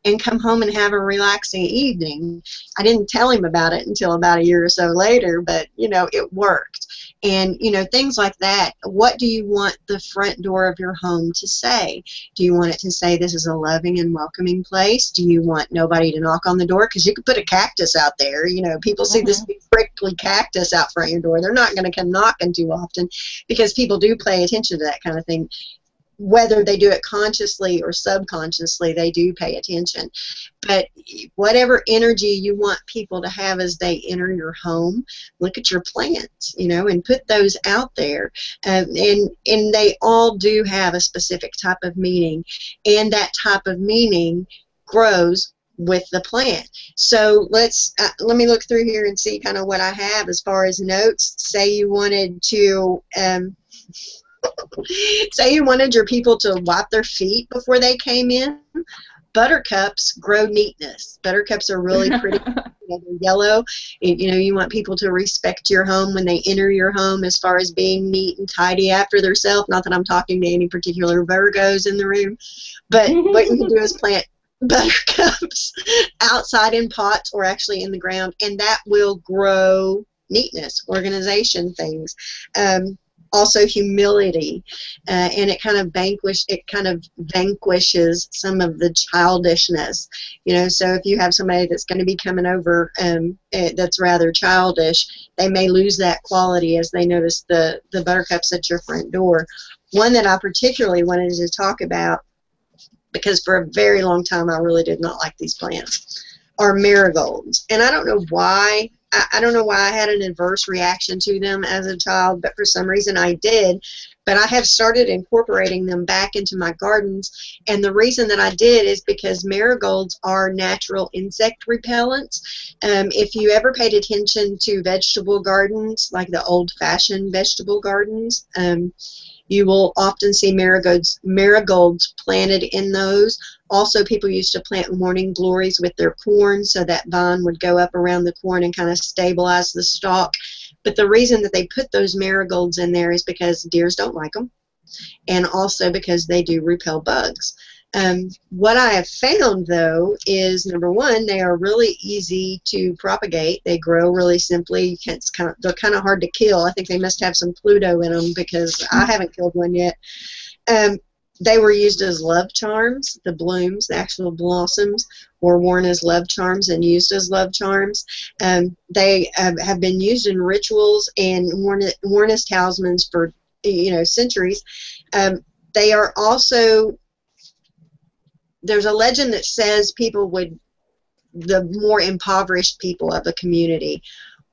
and come home and have a relaxing evening. I didn't tell him about it until about a year or so later, but, you know, it worked. And, you know, things like that. What do you want the front door of your home to say? Do you want it to say this is a loving and welcoming place? Do you want nobody to knock on the door? Because you could put a cactus out there. You know, people see this big prickly cactus out front your door. They're not going to come knocking too often, because people do pay attention to that kind of thing. Whether they do it consciously or subconsciously, they do pay attention. But whatever energy you want people to have as they enter your home, look at your plants, you know, and put those out there. And they all do have a specific type of meaning, and that type of meaning grows with the plant. So let me look through here and see kind of what I have as far as notes. Say you wanted to... Say you wanted your people to wipe their feet before they came in. Buttercups grow neatness. Buttercups are really pretty. They're yellow. You know, you want people to respect your home when they enter your home as far as being neat and tidy after themselves. Not that I'm talking to any particular Virgos in the room, but what you can do is plant buttercups outside in pots or actually in the ground, and that will grow neatness, organization, things. Also humility, and it kind of vanquishes some of the childishness, you know. So if you have somebody that's going to be coming over that's rather childish, they may lose that quality as they notice the buttercups at your front door. One that I particularly wanted to talk about, because for a very long time I really did not like these plants, are marigolds. And I don't know why. I don't know why I had an adverse reaction to them as a child, but for some reason I did. But I have started incorporating them back into my gardens, and the reason that I did is because marigolds are natural insect repellents. If you ever paid attention to vegetable gardens, like the old-fashioned vegetable gardens, you will often see marigolds planted in those. Also, people used to plant morning glories with their corn, so that vine would go up around the corn and kind of stabilize the stalk. But the reason that they put those marigolds in there is because deers don't like them, and also because they do repel bugs. What I have found, though, is, number one, they are really easy to propagate. They grow really simply. You can't, they're kind of hard to kill. I think they must have some Pluto in them because I haven't killed one yet. They were used as love charms. The blooms, the actual blossoms, were worn as love charms and used as love charms. They have been used in rituals and worn as talismans for, you know, centuries. They are also, there's a legend that says people would, the more impoverished people of the community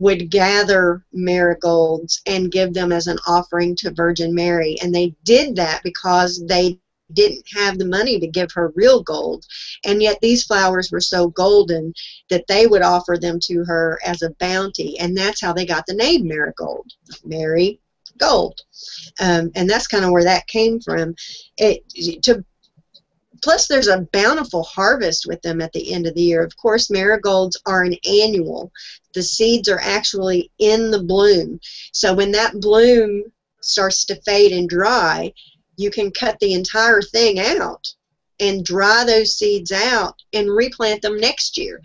would gather marigolds and give them as an offering to Virgin Mary. And they did that because they didn't have the money to give her real gold. And yet these flowers were so golden that they would offer them to her as a bounty. And that's how they got the name marigold, Mary Gold. And that's kind of where that came from. Plus, there's a bountiful harvest with them at the end of the year. Of course, marigolds are an annual. The seeds are actually in the bloom. So when that bloom starts to fade and dry, you can cut the entire thing out and dry those seeds out and replant them next year.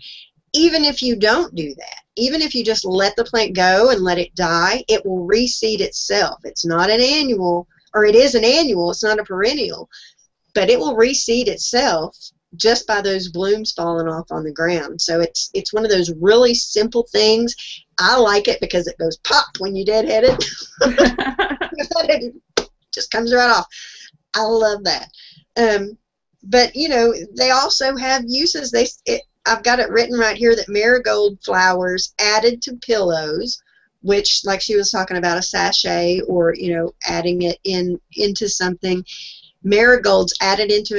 Even if you don't do that, even if you just let the plant go and let it die, it will reseed itself. It's not an annual, or it is an annual, it's not a perennial, but it will reseed itself just by those blooms falling off on the ground. So it's one of those really simple things. I like it because it goes pop when you deadhead it. It just comes right off. I love that. But, you know, they also have uses. I've got it written right here that marigold flowers added to pillows, which, like she was talking about, a sachet or, you know, adding it into something. Marigolds added into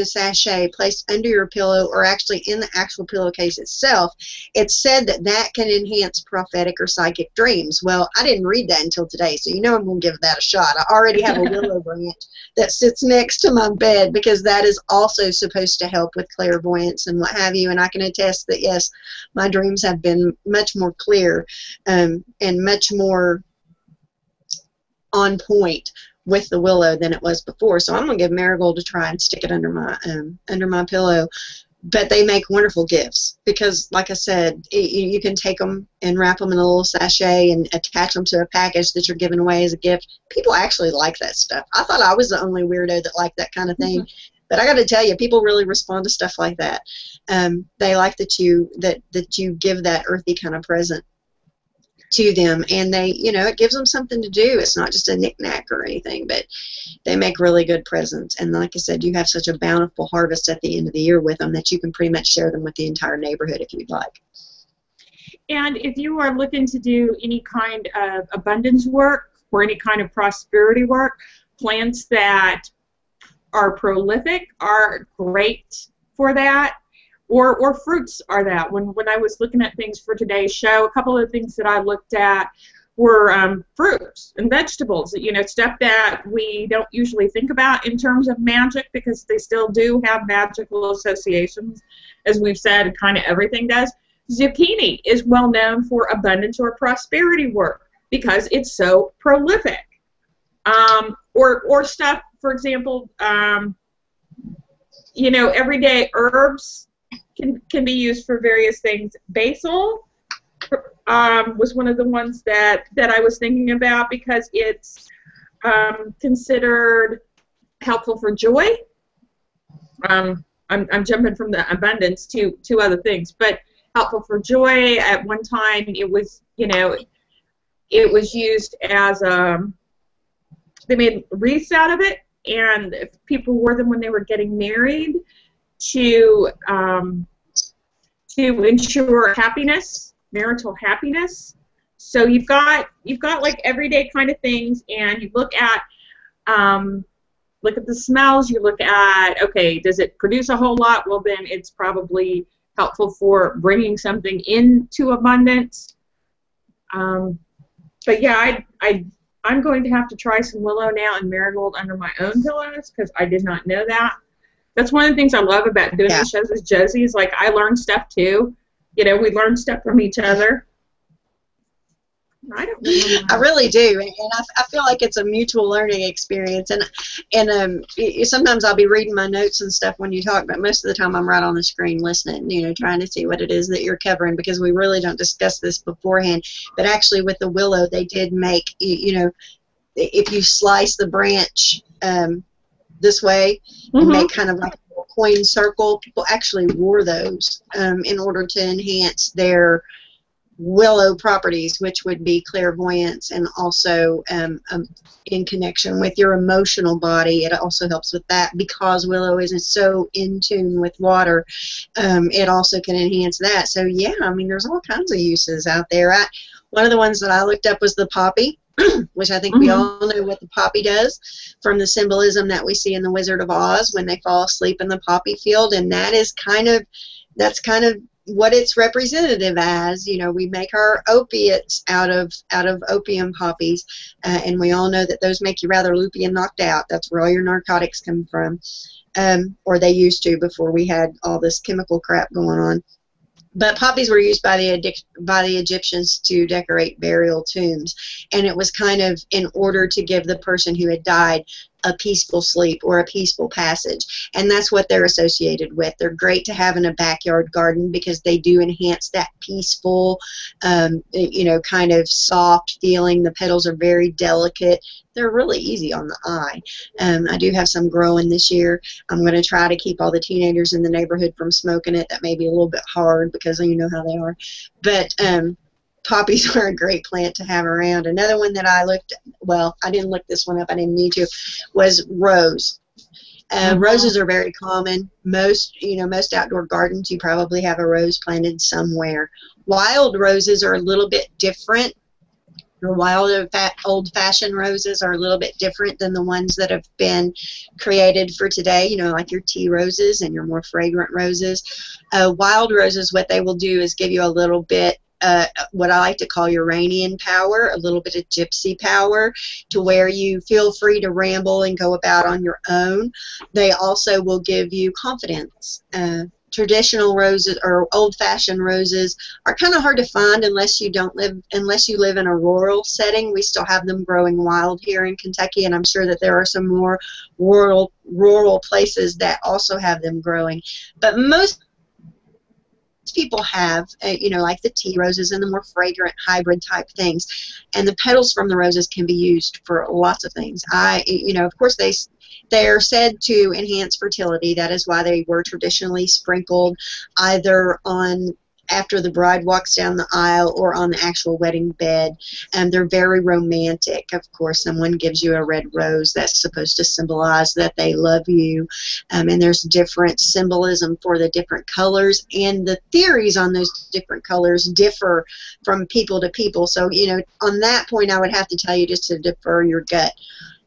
a sachet placed under your pillow or actually in the actual pillowcase itself. It's said that can enhance prophetic or psychic dreams. Well, I didn't read that until today, so you know I'm going to give that a shot. I already have a willow branch that sits next to my bed because that is also supposed to help with clairvoyance and what have you, and I can attest that, yes, my dreams have been much more clear and much more on point with the willow than it was before. So I'm going to give marigold a try and stick it under my pillow. But they make wonderful gifts because, like I said, you can take them and wrap them in a little sachet and attach them to a package that you're giving away as a gift. People actually like that stuff. I thought I was the only weirdo that liked that kind of thing. But I got to tell you, people really respond to stuff like that. They like that you give that earthy kind of present to them, and they, you know, it gives them something to do. It's not just a knick-knack or anything, but they make really good presents. And like I said, you have such a bountiful harvest at the end of the year with them that you can pretty much share them with the entire neighborhood if you'd like. And if you are looking to do any kind of abundance work or any kind of prosperity work, plants that are prolific are great for that. Or fruits are that. When I was looking at things for today's show, a couple of things that I looked at were fruits and vegetables, you know, stuff that we don't usually think about in terms of magic because they still do have magical associations, as we've said, kind of everything does. Zucchini is well known for abundance or prosperity work because it's so prolific. Or stuff, for example, you know, everyday herbs can be used for various things. Basil was one of the ones that I was thinking about because it's considered helpful for joy. I'm jumping from the abundance to other things, but helpful for joy. At one time, it was, you know, it was used as they made wreaths out of it, and people wore them when they were getting married, to ensure happiness, marital happiness. So you've got like everyday kind of things, and you look at the smells. You look at, okay, does it produce a whole lot? Well, then it's probably helpful for bringing something into abundance. But yeah, I'm going to have to try some willow now and marigold under my own pillows because I did not know that. That's one of the things I love about doing these shows with Josi is, like, I learn stuff too. You know, we learn stuff from each other. I don't know. I really do, and I feel like it's a mutual learning experience. And sometimes I'll be reading my notes and stuff when you talk, but most of the time I'm right on the screen listening, you know, trying to see what it is that you're covering, because we really don't discuss this beforehand. But actually, with the willow, they did make, you know, if you slice the branch this way and make kind of like a coin circle, people actually wore those in order to enhance their willow properties, which would be clairvoyance, and also in connection with your emotional body. It also helps with that, because willow isn't so in tune with water. It also can enhance that. So yeah, I mean, there's all kinds of uses out there. One of the ones that I looked up was the poppy, which I think we all know what the poppy does, from the symbolism that we see in The Wizard of Oz when they fall asleep in the poppy field, and that is kind of, that's kind of what it's representative as. You know, we make our opiates out of opium poppies, and we all know that those make you rather loopy and knocked out. That's where all your narcotics come from, or they used to, before we had all this chemical crap going on. But poppies were used by the Egyptians to decorate burial tombs, and it was kind of in order to give the person who had died a peaceful sleep or a peaceful passage, and that's what they're associated with. They're great to have in a backyard garden, because they do enhance that peaceful, you know, kind of soft feeling. The petals are very delicate. They're really easy on the eye. I do have some growing this year. I'm going to try to keep all the teenagers in the neighborhood from smoking it. That may be a little bit hard, because you know how they are. But poppies are a great plant to have around. Another one that I looked, well, I didn't look this one up, I didn't need to, was rose. Roses are very common. Most outdoor gardens, you probably have a rose planted somewhere. Wild roses are a little bit different. Your wild, old-fashioned roses are a little bit different than the ones that have been created for today, you know, like your tea roses and your more fragrant roses. Wild roses, what they will do is give you a little bit, what I like to call Uranian power, a little bit of gypsy power, to where you feel free to ramble and go about on your own. They also will give you confidence. Traditional roses or old-fashioned roses are kind of hard to find unless you live in a rural setting. We still have them growing wild here in Kentucky, and I'm sure that there are some more rural places that also have them growing. But most people have, you know, like the tea roses and the more fragrant hybrid type things, and the petals from the roses can be used for lots of things. You know, of course they are said to enhance fertility. That is why they were traditionally sprinkled either on after the bride walks down the aisle or on the actual wedding bed. They're very romantic. Of course, someone gives you a red rose, that's supposed to symbolize that they love you. And there's different symbolism for the different colors, and the theories on those different colors differ from people to people. So, you know, on that point, I would have to tell you just to defer your gut.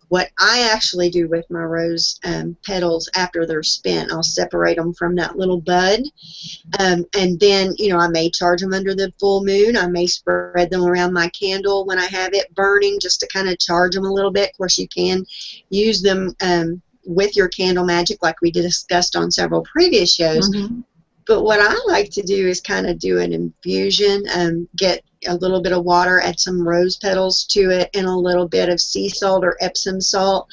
What I actually do with my rose petals after they're spent, I'll separate them from that little bud, and then, you know, I may charge them under the full moon. I may spread them around my candle when I have it burning, just to kind of charge them a little bit. Of course, you can use them with your candle magic, like we discussed on several previous shows. But what I like to do is kind of do an infusion, get a little bit of water, add some rose petals to it, and a little bit of sea salt or Epsom salt.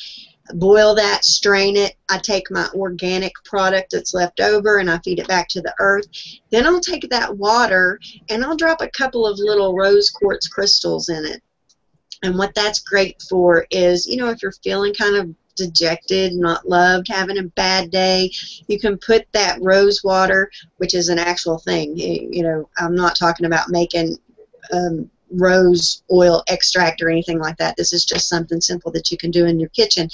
Boil that, strain it. I take my organic product that's left over and I feed it back to the earth. Then I'll take that water and I'll drop a couple of little rose quartz crystals in it. And what that's great for is, you know, if you're feeling kind of dejected, not loved, having a bad day, you can put that rose water, which is an actual thing. You know, I'm not talking about making rose oil extract or anything like that. This is just something simple that you can do in your kitchen.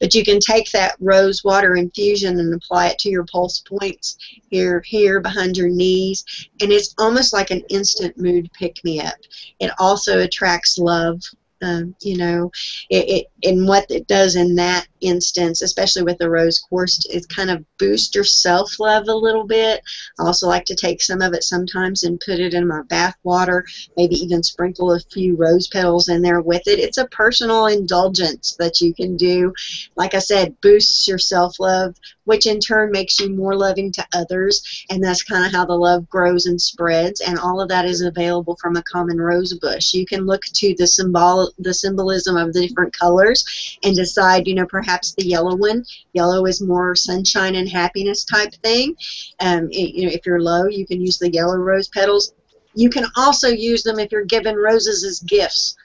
But you can take that rose water infusion and apply it to your pulse points here, behind your knees, and it's almost like an instant mood pick-me-up. It also attracts love. and what it does in that instance, especially with the rose quartz, is kind of boost your self-love a little bit. I also like to take some of it sometimes and put it in my bath water, maybe even sprinkle a few rose petals in there with it. It's a personal indulgence that you can do. Like I said, boosts your self-love, which in turn makes you more loving to others, and that's kind of how the love grows and spreads, and all of that is available from a common rose bush. You can look to the symbolism of the different colors and decide, you know, perhaps the yellow one. Yellow is more sunshine and happiness type thing. You know, if you're low, you can use the yellow rose petals. You can also use them if you're given roses as gifts.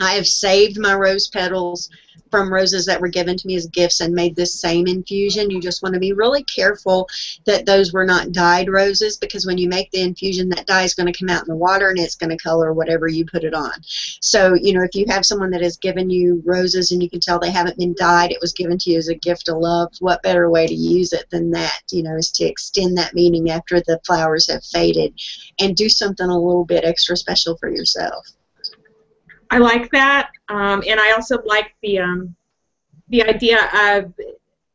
I have saved my rose petals from roses that were given to me as gifts and made this same infusion. You just want to be really careful that those were not dyed roses, because when you make the infusion, that dye is going to come out in the water and it's going to color whatever you put it on. So, you know, if you have someone that has given you roses and you can tell they haven't been dyed, it was given to you as a gift of love, what better way to use it than that, you know, is to extend that meaning after the flowers have faded and do something a little bit extra special for yourself. I like that, and I also like the idea of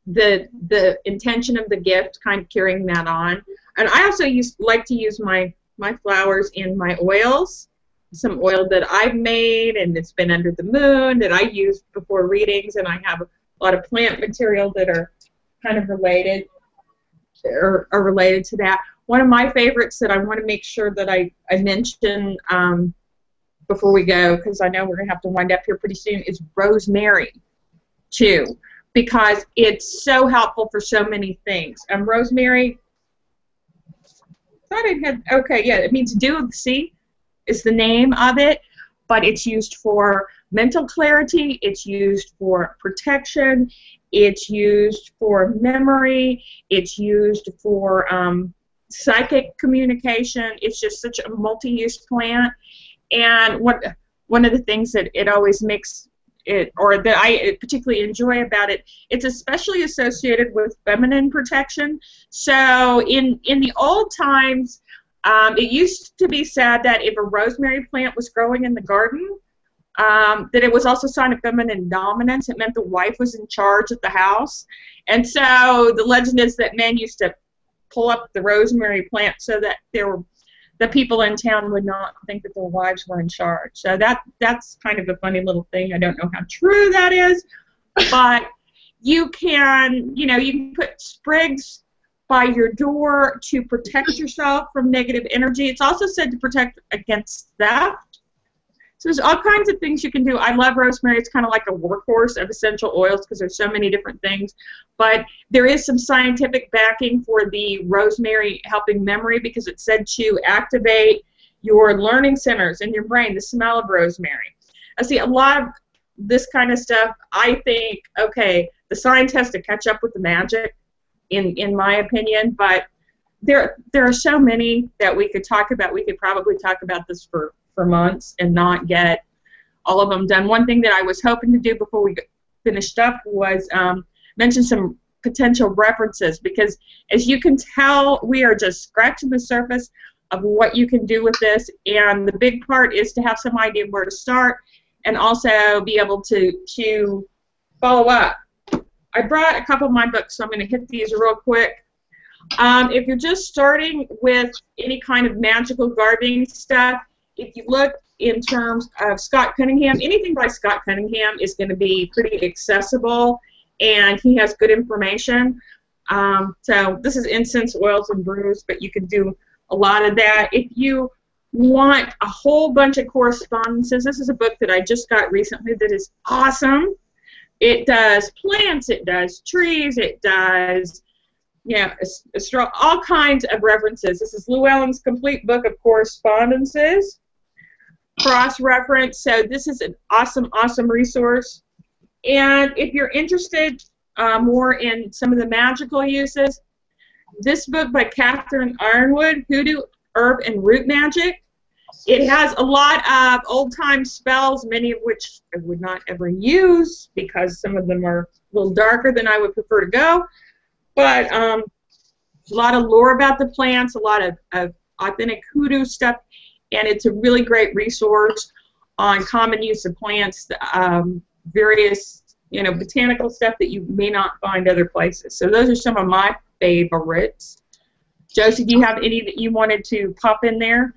the intention of the gift, kind of carrying that on. And I also like to use my flowers in my oils, some oil that I've made and it's been under the moon that I use before readings, and I have a lot of plant material that are kind of related or related to that. One of my favorites that I want to make sure that I mention before we go, because I know we're going to have to wind up here pretty soon, is rosemary, too, because it's so helpful for so many things. Rosemary, it means dew of the sea is the name of it, but it's used for mental clarity, it's used for protection, it's used for memory, it's used for psychic communication. It's just such a multi-use plant. And one of the things that it always makes it, or that I particularly enjoy about it, it's especially associated with feminine protection. So in the old times, it used to be said that if a rosemary plant was growing in the garden, that it was also a sign of feminine dominance. It meant the wife was in charge of the house. And so the legend is that men used to pull up the rosemary plant so that there were the people in town would not think that their wives were in charge. So that's kind of a funny little thing. I don't know how true that is, but you can put sprigs by your door to protect yourself from negative energy. It's also said to protect against theft. So there's all kinds of things you can do. I love rosemary. It's kind of like a workhorse of essential oils because there's so many different things. But there is some scientific backing for the rosemary helping memory, because it's said to activate your learning centers in your brain, the smell of rosemary. I see a lot of this kind of stuff. I think, okay, the science has to catch up with the magic, in my opinion, but there are so many that we could talk about. We could probably talk about this for months and not get all of them done. One thing that I was hoping to do before we finished up was mention some potential references, because as you can tell, we are just scratching the surface of what you can do with this, and the big part is to have some idea of where to start and also be able to follow up. I brought a couple of my books, so I'm going to hit these real quick. If you're just starting with any kind of magical gardening stuff, if you look in terms of Scott Cunningham, anything by Scott Cunningham is going to be pretty accessible, and he has good information. So this is incense oils and brews, but you can do a lot of that. If you want a whole bunch of correspondences, this is a book that I just got recently that is awesome. It does plants, it does trees, it does all kinds of references. This is Llewellyn's Complete Book of Correspondences, cross-reference. So this is an awesome, awesome resource. And if you're interested more in some of the magical uses, this book by Catherine Ironwood, Hoodoo, Herb and Root Magic, it has a lot of old-time spells, many of which I would not ever use because some of them are a little darker than I would prefer to go. But a lot of lore about the plants, a lot of authentic hoodoo stuff, and it's a really great resource. on common use of plants, various botanical stuff that you may not find other places. So those are some of my favorites. Josi, do you have any that you wanted to pop in there?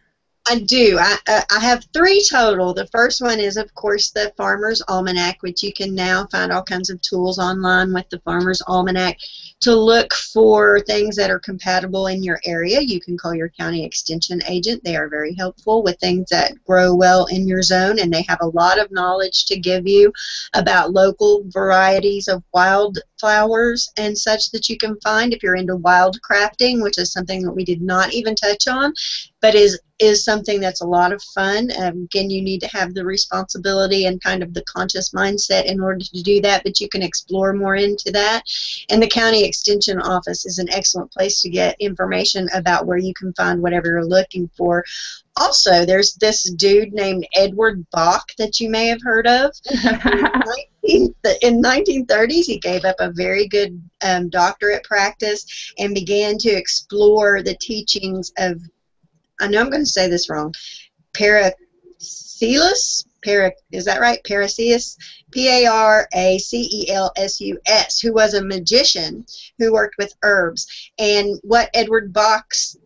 I do. I have three total. The first one is, of course, the Farmer's Almanac, which you can now find all kinds of tools online with the Farmer's Almanac to look for things that are compatible in your area. You can call your county extension agent. They are very helpful with things that grow well in your zone, and they have a lot of knowledge to give you about local varieties of wildflowers and such that you can find if you're into wild crafting, which is something that we did not even touch on, but is something that's a lot of fun. Again, you need to have the responsibility and kind of the conscious mindset in order to do that, but you can explore more into that. And the county extension office is an excellent place to get information about where you can find whatever you're looking for. Also, there's this dude named Edward Bach that you may have heard of. In the 1930s, he gave up a very good doctorate practice and began to explore the teachings of, I know I'm going to say this wrong, Paracelsus? Is that right? Paracelsus? P-A-R-A-C-E-L-S-U-S, who was a magician who worked with herbs. And what Edward Bach's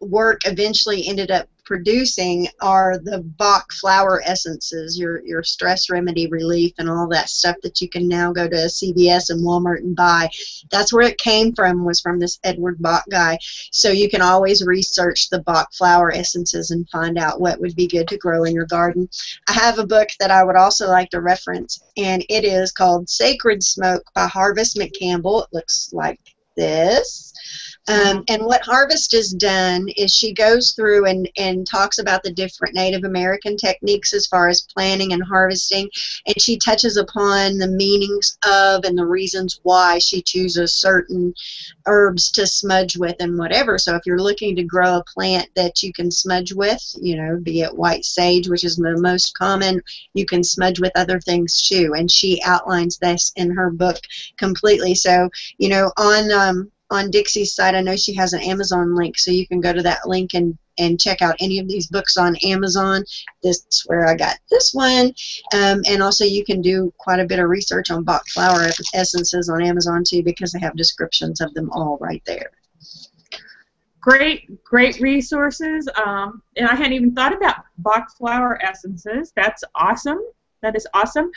work eventually ended up producing are the Bach flower essences, your stress remedy relief and all that stuff that you can now go to CVS and Walmart and buy. That's where it came from, was from this Edward Bach guy. So you can always research the Bach flower essences and find out what would be good to grow in your garden. I have a book that I would also like to reference, and it is called Sacred Smoke by Harvest McCampbell. It looks like this. And what Harvest has done is she goes through and talks about the different Native American techniques as far as planting and harvesting, and she touches upon the meanings of and the reasons why she chooses certain herbs to smudge with and whatever. So if you're looking to grow a plant that you can smudge with, be it white sage, which is the most common, you can smudge with other things too. And she outlines this in her book completely. So, on Dixie's site, I know she has an Amazon link, so you can go to that link and check out any of these books on Amazon. This is where I got this one. And also you can do quite a bit of research on Bach flower essences on Amazon too, because they have descriptions of them all right there. Great, great resources. And I hadn't even thought about Bach flower essences. That's awesome. That is awesome.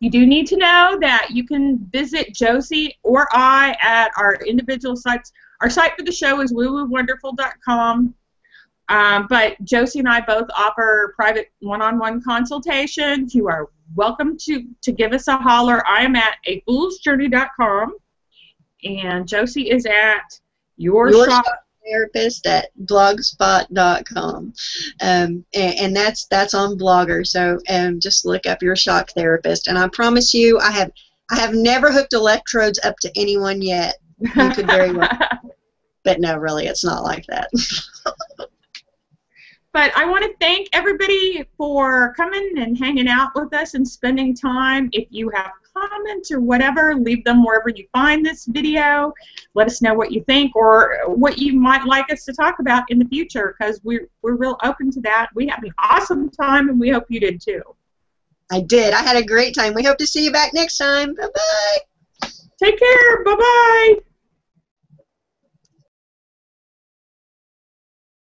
You do need to know that you can visit Josi or I at our individual sites. Our site for the show is woowoowonderful.com, but Josi and I both offer private one-on-one consultations. You are welcome to give us a holler. I am at afoolsjourney.com, and Josi is at your shop. Therapist at blogspot.com, and that's on Blogger. So just look up your shock therapist, and I promise you, I have never hooked electrodes up to anyone yet. You could very well, but no, really, it's not like that. But I want to thank everybody for coming and hanging out with us and spending time. If you have comments or whatever, leave them wherever you find this video. Let us know what you think or what you might like us to talk about in the future, because we're real open to that. We had an awesome time, and we hope you did too. I did. I had a great time. We hope to see you back next time. Bye-bye. Take care. Bye-bye.